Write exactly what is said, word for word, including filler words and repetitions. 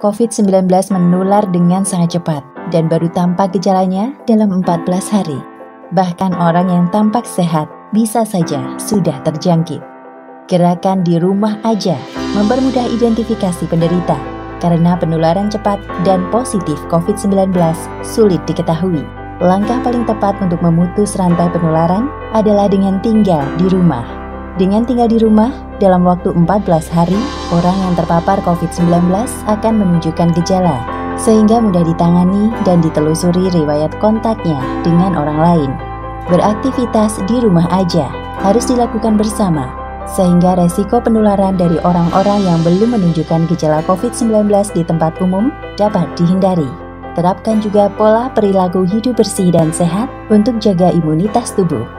covid sembilan belas menular dengan sangat cepat dan baru tampak gejalanya dalam empat belas hari. Bahkan orang yang tampak sehat bisa saja sudah terjangkit. Gerakan di rumah aja mempermudah identifikasi penderita karena penularan cepat dan positif covid sembilan belas sulit diketahui. Langkah paling tepat untuk memutus rantai penularan adalah dengan tinggal di rumah. Dengan tinggal di rumah, dalam waktu empat belas hari, orang yang terpapar covid sembilan belas akan menunjukkan gejala, sehingga mudah ditangani dan ditelusuri riwayat kontaknya dengan orang lain. Beraktivitas di rumah aja harus dilakukan bersama, sehingga resiko penularan dari orang-orang yang belum menunjukkan gejala covid sembilan belas di tempat umum dapat dihindari. Terapkan juga pola perilaku hidup bersih dan sehat untuk jaga imunitas tubuh.